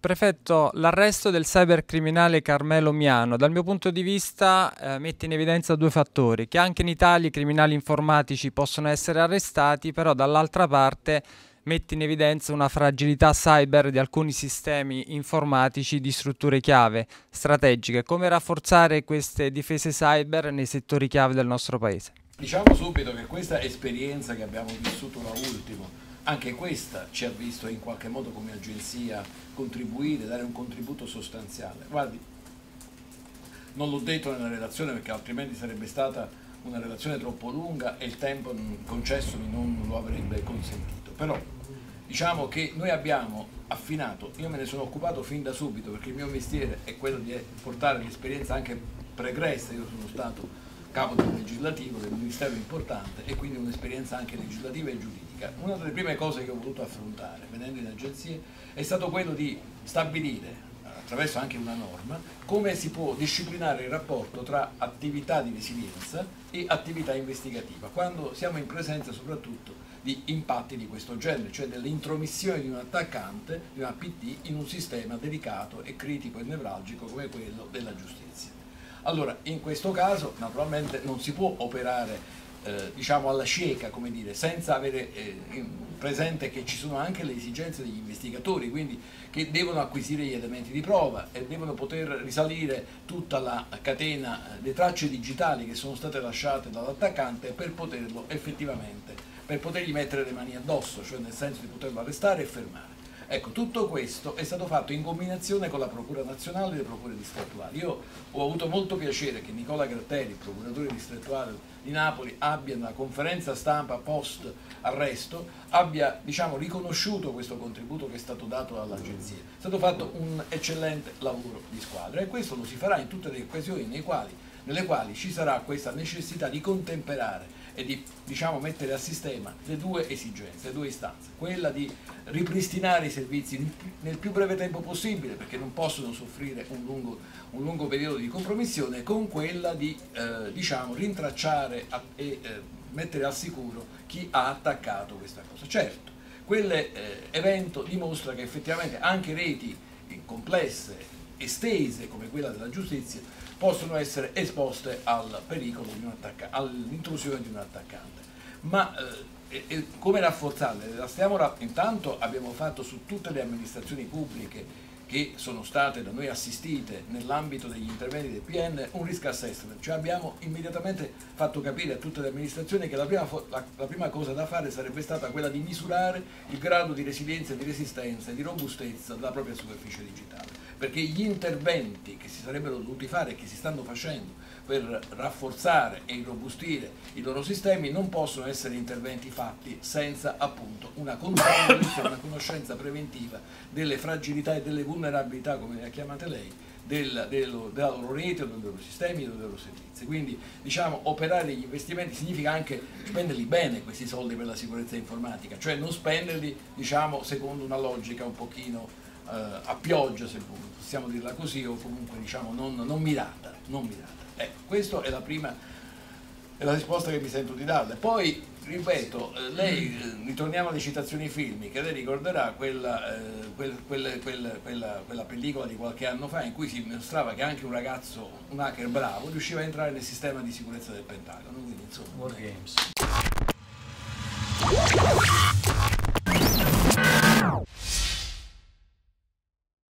Prefetto, l'arresto del cybercriminale Carmelo Miano, dal mio punto di vista, mette in evidenza due fattori, che anche in Italia i criminali informatici possono essere arrestati, però dall'altra parte mette in evidenza una fragilità cyber di alcuni sistemi informatici di strutture chiave strategiche. Come rafforzare queste difese cyber nei settori chiave del nostro Paese? Diciamo subito che questa esperienza che abbiamo vissuto da ultimo, anche questa ci ha visto in qualche modo come agenzia contribuire, dare un contributo sostanziale. Guardi, non l'ho detto nella relazione perché altrimenti sarebbe stata una relazione troppo lunga e il tempo concessomi non lo avrebbe consentito. Però diciamo che noi abbiamo affinato, io me ne sono occupato fin da subito perché il mio mestiere è quello di portare l'esperienza anche pregressa, io sono stato capo del legislativo, del ministero importante e quindi un'esperienza anche legislativa e giuridica. Una delle prime cose che ho voluto affrontare venendo in agenzie è stato quello di stabilire, attraverso anche una norma, come si può disciplinare il rapporto tra attività di resilienza e attività investigativa, quando siamo in presenza soprattutto di impatti di questo genere, cioè dell'intromissione di un attaccante, di un APT, in un sistema delicato e critico e nevralgico come quello della giustizia. Allora, in questo caso naturalmente non si può operare diciamo alla cieca, come dire, senza avere presente che ci sono anche le esigenze degli investigatori, quindi che devono acquisire gli elementi di prova e devono poter risalire tutta la catena, le tracce digitali che sono state lasciate dall'attaccante per poterlo effettivamente, per potergli mettere le mani addosso, cioè nel senso di poterlo arrestare e fermare. Ecco, tutto questo è stato fatto in combinazione con la Procura Nazionale e le Procure Distrettuali. Io ho avuto molto piacere che Nicola Gratteri, procuratore distrettuale di Napoli, abbia nella conferenza stampa post arresto, abbia riconosciuto questo contributo che è stato dato dall'agenzia. È stato fatto un eccellente lavoro di squadra e questo lo si farà in tutte le occasioni nelle quali ci sarà questa necessità di contemperare e di mettere a sistema le due esigenze, le due istanze, quella di ripristinare i servizi nel più breve tempo possibile perché non possono soffrire un lungo periodo di compromissione, con quella di rintracciare e mettere al sicuro chi ha attaccato questa cosa. Certo, quell'evento dimostra che effettivamente anche reti complesse, estese come quella della giustizia, possono essere esposte al pericolo di all'intrusione di un attaccante. Ma come rafforzarle? Intanto abbiamo fatto su tutte le amministrazioni pubbliche che sono state da noi assistite nell'ambito degli interventi del PN un risk assessment, cioè abbiamo immediatamente fatto capire a tutte le amministrazioni che la prima cosa da fare sarebbe stata quella di misurare il grado di resilienza, di resistenza e di robustezza della propria superficie digitale, perché gli interventi che si sarebbero dovuti fare e che si stanno facendo per rafforzare e irrobustire i loro sistemi non possono essere interventi fatti senza appunto una conoscenza preventiva delle fragilità e delle vulnerabilità, come le ha chiamate lei, della loro rete o dei loro sistemi o dei loro servizi. Quindi operare gli investimenti significa anche spenderli bene questi soldi per la sicurezza informatica, cioè non spenderli secondo una logica un pochino a pioggia, se possiamo dirla così, o comunque non mirata. Ecco, questa è la risposta che mi sento di darle. Poi ripeto, lei, ritorniamo alle citazioni filmiche, lei ricorderà quella pellicola di qualche anno fa in cui si mostrava che anche un ragazzo, un hacker bravo, riusciva a entrare nel sistema di sicurezza del Pentagono, quindi insomma Wargames.